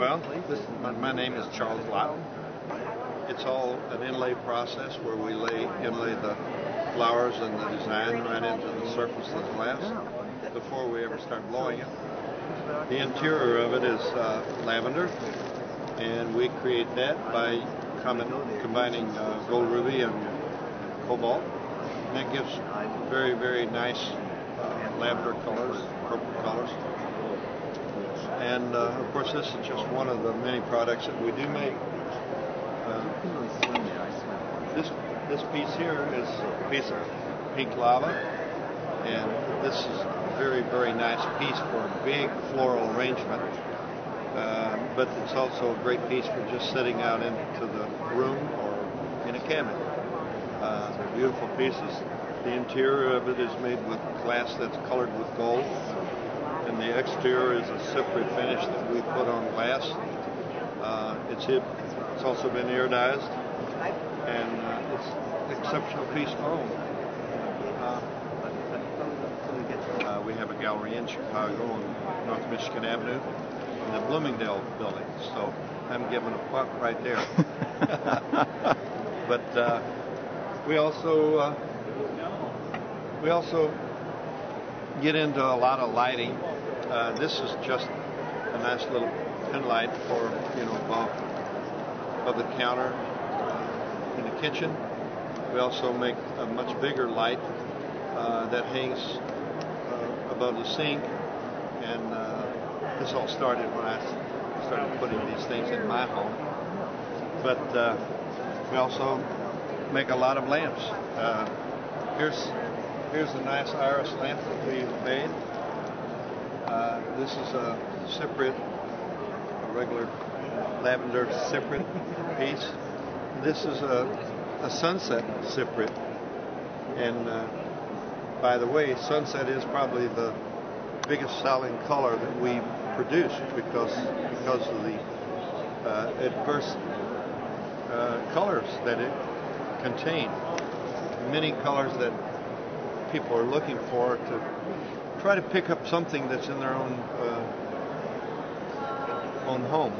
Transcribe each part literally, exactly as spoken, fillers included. Well, this, my, my name is Charles Lotton. It's all an inlay process where we lay inlay the flowers and the design right into the surface of the glass before we ever start blowing it. The interior of it is uh, lavender, and we create that by com combining uh, gold ruby and cobalt. And that gives very, very nice uh, lavender colors, purple colors. And uh, of course, this is just one of the many products that we do make. Uh, this this piece here is a piece of pink lava, and this is a very, very nice piece for a big floral arrangement. Uh, but it's also a great piece for just sitting out into the room or in a cabin. Uh, they're beautiful pieces. The interior of it is made with glass that's colored with gold, and the exterior is a slippery finish that we put on glass. Uh, it's, it's also been iridized, and uh, it's an exceptional piece of home. Uh, we have a gallery in Chicago on North Michigan Avenue, in the Bloomingdale building, so I'm giving a puck right there. But uh, we also uh, we also get into a lot of lighting. Uh, this is just a nice little pin light for, you know, above, above the counter in the kitchen. We also make a much bigger light uh, that hangs uh, above the sink, and uh, this all started when I started putting these things in my home. But uh, we also make a lot of lamps. Uh, here's Here's a nice iris lamp that we made. Uh, this is a cypriot, a regular lavender cypriot piece. This is a, a sunset cypriot. And uh, by the way, sunset is probably the biggest selling color that we produce because, because of the uh, adverse uh, colors that it contains. Many colors that people are looking for, to try to pick up something that's in their own uh, own home.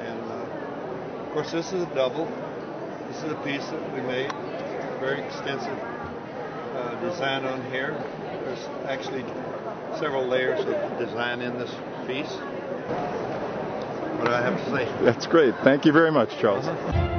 And uh, of course, this is a double. This is a piece that we made. Very extensive uh, design on here. There's actually several layers of design in this piece. What do I have to say? That's great. Thank you very much, Charles. Uh-huh.